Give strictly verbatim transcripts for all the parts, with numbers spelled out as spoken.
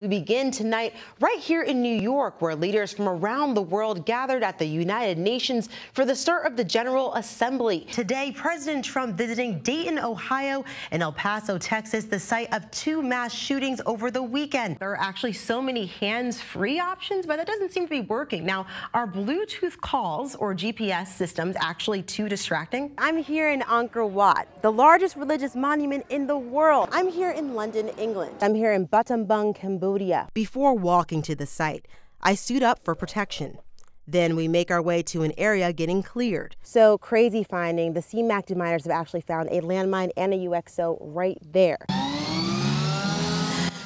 We begin tonight right here in New York, where leaders from around the world gathered at the United Nations for the start of the General Assembly. Today, President Trump visiting Dayton, Ohio, and El Paso, Texas, the site of two mass shootings over the weekend. There are actually so many hands-free options, but that doesn't seem to be working. Now, are Bluetooth calls or G P S systems actually too distracting? I'm here in Angkor Wat, the largest religious monument in the world. I'm here in London, England. I'm here in Battambang, Cambodia. Before walking to the site, I suit up for protection. Then we make our way to an area getting cleared. So crazy finding, the C M A C D miners have actually found a landmine and a U X O right there.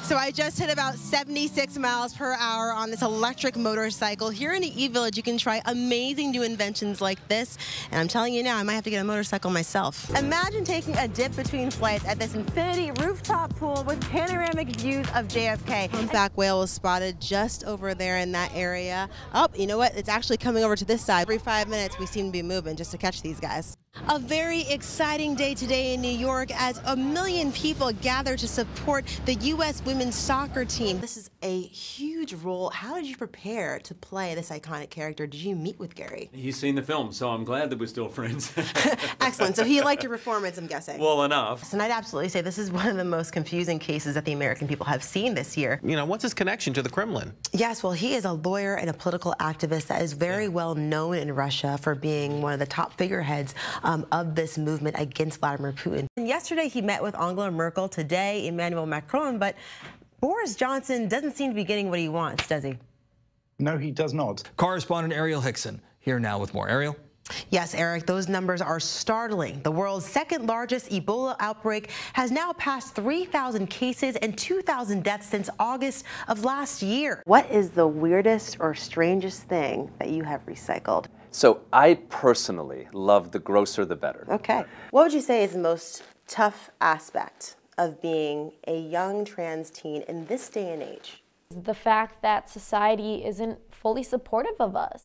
So I just hit about seventy-six miles per hour on this electric motorcycle. Here in the E-Village, you can try amazing new inventions like this. And I'm telling you now, I might have to get a motorcycle myself. Imagine taking a dip between flights at this infinity rooftop pool with panoramic views of J F K. Humpback whale was spotted just over there in that area. Oh, you know what? It's actually coming over to this side. Every five minutes, we seem to be moving just to catch these guys. A very exciting day today in New York as a million people gather to support the U S women's soccer team. This is a huge role. How did you prepare to play this iconic character? Did you meet with Gary? He's seen the film, so I'm glad that we're still friends. Excellent. So he liked your performance, I'm guessing. Well enough. So I'd absolutely say this is one of the most confusing cases that the American people have seen this year. You know, what's his connection to the Kremlin? Yes, well, he is a lawyer and a political activist that is very yeah. well known in Russia for being one of the top figureheads Um, of this movement against Vladimir Putin. And yesterday he met with Angela Merkel, today Emmanuel Macron, but Boris Johnson doesn't seem to be getting what he wants, does he? No, he does not. Correspondent Arielle Hixson here now with more. Arielle? Yes, Eric, those numbers are startling. The world's second largest Ebola outbreak has now passed three thousand cases and two thousand deaths since August of last year. What is the weirdest or strangest thing that you have recycled? So I personally love the grosser the better. Okay. What would you say is the most tough aspect of being a young trans teen in this day and age? The fact that society isn't fully supportive of us.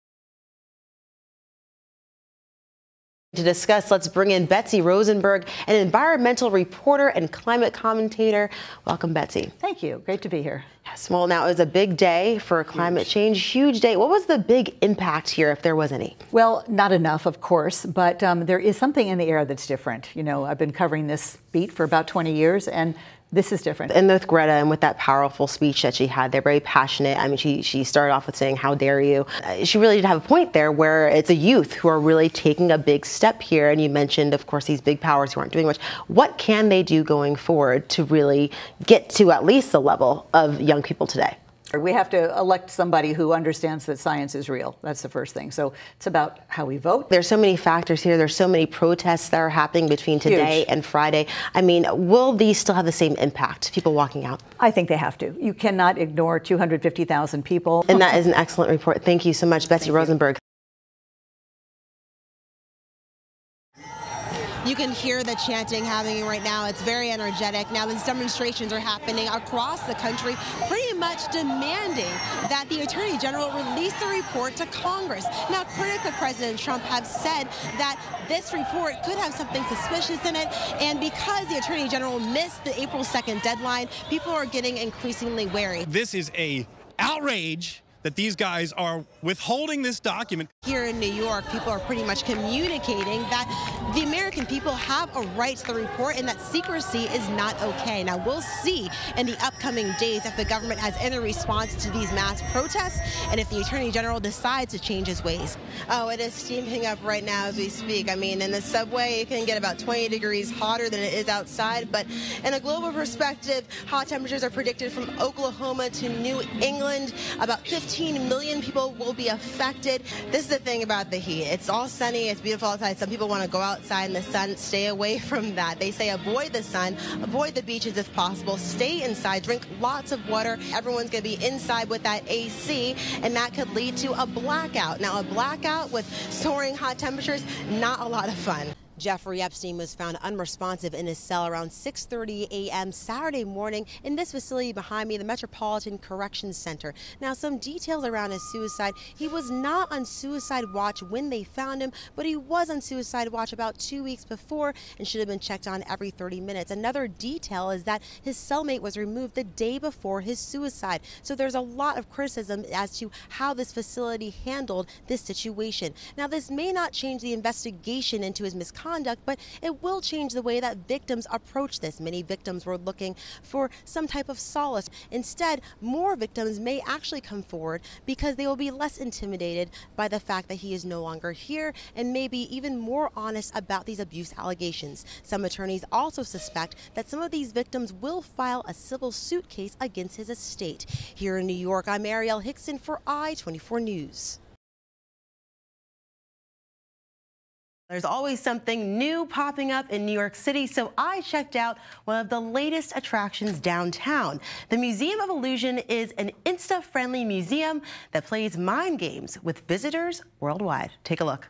To discuss, let's bring in Betsy Rosenberg, an environmental reporter and climate commentator. Welcome, Betsy. Thank you. Great to be here. Yes. Well, now it was a big day for climate change, huge day. What was the big impact here, if there was any? Well, not enough, of course, but um, there is something in the air that's different. You know, I've been covering this beat for about twenty years, and this is different. And with Greta and with that powerful speech that she had, they're very passionate. I mean, she, she started off with saying, how dare you? Uh, she really did have a point there where it's the youth who are really taking a big step here. And you mentioned, of course, these big powers who aren't doing much. What can they do going forward to really get to at least the level of young people today? We have to elect somebody who understands that science is real. That's the first thing. So it's about how we vote. There's so many factors here. There's so many protests that are happening between today Huge. and Friday. I mean, will these still have the same impact, people walking out? I think they have to. You cannot ignore two hundred fifty thousand people. And that is an excellent report. Thank you so much, Betsy Thank Rosenberg. You. You can hear the chanting happening right now. It's very energetic. Now, these demonstrations are happening across the country, pretty much demanding that the Attorney General release the report to Congress. Now, critics of President Trump have said that this report could have something suspicious in it, and because the Attorney General missed the April second deadline, people are getting increasingly wary. This is an outrage that these guys are withholding this document. Here in New York, people are pretty much communicating that the American people have a right to the report and that secrecy is not okay. Now, we'll see in the upcoming days if the government has any response to these mass protests and if the Attorney General decides to change his ways. Oh, it is steaming up right now as we speak. I mean, in the subway, it can get about twenty degrees hotter than it is outside, but in a global perspective, hot temperatures are predicted from Oklahoma to New England. About fifteen million people will be affected. This is the thing about the heat. It's all sunny, it's beautiful outside. Some people want to go outside in the sun. Stay away from that. They say avoid the sun, avoid the beaches if possible. Stay inside, drink lots of water. Everyone's going to be inside with that A C, and that could lead to a blackout. Now, a blackout with soaring hot temperatures, not a lot of fun. Jeffrey Epstein was found unresponsive in his cell around six thirty a m Saturday morning in this facility behind me, the Metropolitan Corrections Center. Now, some details around his suicide. He was not on suicide watch when they found him, but he was on suicide watch about two weeks before and should have been checked on every thirty minutes. Another detail is that his cellmate was removed the day before his suicide. So there's a lot of criticism as to how this facility handled this situation. Now, this may not change the investigation into his misconduct, but it will change the way that victims approach this. Many victims were looking for some type of solace. Instead, more victims may actually come forward because they will be less intimidated by the fact that he is no longer here and maybe even more honest about these abuse allegations. Some attorneys also suspect that some of these victims will file a civil suit case against his estate. Here in New York, I'm Arielle Hixson for i twenty-four News. There's always something new popping up in New York City, so I checked out one of the latest attractions downtown. The Museum of Illusion is an Insta-friendly museum that plays mind games with visitors worldwide. Take a look.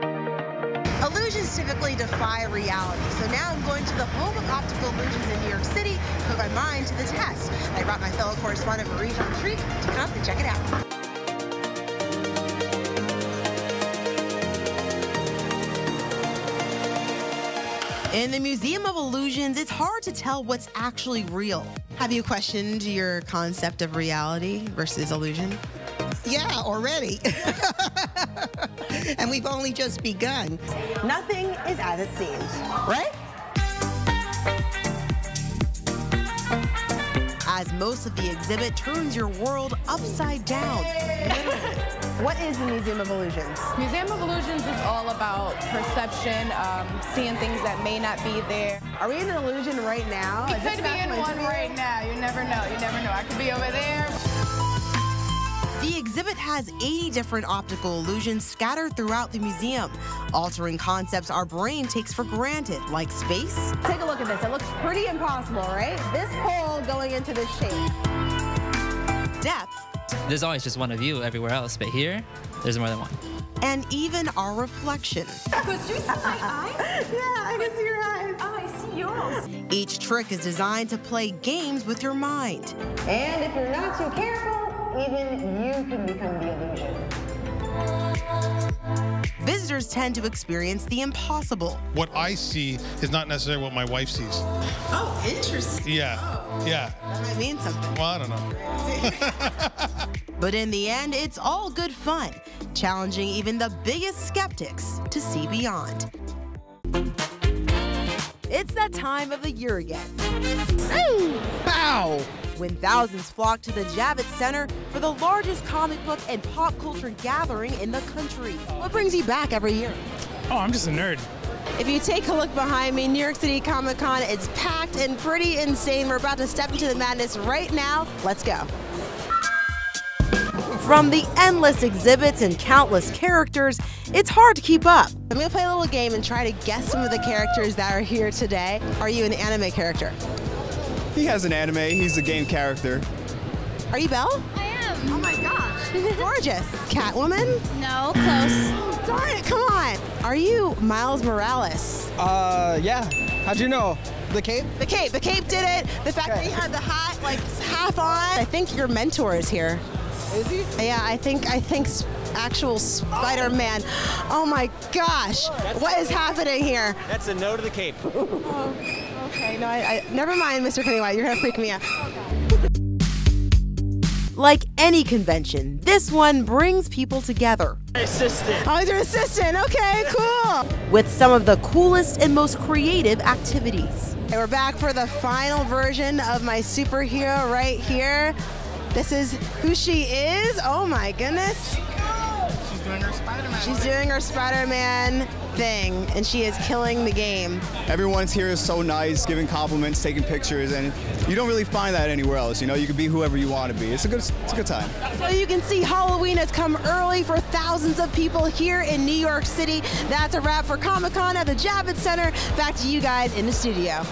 Illusions typically defy reality, so now I'm going to the home of optical illusions in New York City to put my mind to the test. I brought my fellow correspondent Marie-Jean Tripp to come and check it out. In the Museum of Illusions, it's hard to tell what's actually real. Have you questioned your concept of reality versus illusion? Yeah, already. And we've only just begun. Nothing is as it seems, right? As most of the exhibit turns your world upside down. What is the Museum of Illusions? Museum of Illusions is all about perception, um, seeing things that may not be there. Are we in an illusion right now? It could be in one right now. You never know. You never know. I could be over there. The exhibit has eighty different optical illusions scattered throughout the museum, altering concepts our brain takes for granted, like space. Take a look at this. It looks pretty impossible, right? This pole going into this shape. Depth. There's always just one of you everywhere else, but here, there's more than one. And even our reflection. Could you see my eyes? Yeah, I can see your eyes. Oh, I see yours. Each trick is designed to play games with your mind. And if you're not too careful, even you can become the illusion. Visitors tend to experience the impossible. What I see is not necessarily what my wife sees. Oh, interesting. Yeah, oh. Yeah. That might mean something. Well, I don't know. But in the end, it's all good fun, challenging even the biggest skeptics to see beyond. It's that time of the year again. Ooh, bow! When thousands flock to the Javits Center for the largest comic book and pop culture gathering in the country. What brings you back every year? Oh, I'm just a nerd. If you take a look behind me, New York City Comic Con, it's packed and pretty insane. We're about to step into the madness right now. Let's go. From the endless exhibits and countless characters, it's hard to keep up. I'm gonna play a little game and try to guess some of the characters that are here today. Are you an anime character? He has an anime, he's a game character. Are you Belle? I am. Oh my gosh. Gorgeous. Catwoman? No, close. Darn it, come on. Are you Miles Morales? Uh, yeah. How'd you know? The cape? The cape. The cape did it. The fact okay. that you had the hat, like, half on. I think your mentor is here. Is he? Yeah, I think, I think actual Spider-Man. Oh. Oh my gosh. That's what is happening here? That's a no to the cape. Oh, okay, no, I, I, never mind, Mister Pennywise. You're gonna freak me out. Like any convention, this one brings people together. My assistant. Oh, he's your assistant. Okay, cool. With some of the coolest and most creative activities. And we're back for the final version of my superhero right here. This is who she is. Oh my goodness. She's doing her Spider-Man. She's doing her Spider-Man thing, and she is killing the game. Everyone's here is so nice, giving compliments, taking pictures, and you don't really find that anywhere else. You know, you can be whoever you want to be. It's a good, it's a good time. So you can see Halloween has come early for thousands of people here in New York City. That's a wrap for Comic-Con at the Javits Center. Back to you guys in the studio.